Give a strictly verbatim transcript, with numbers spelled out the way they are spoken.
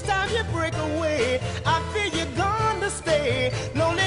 each time you break away, I feel you're gonna stay. No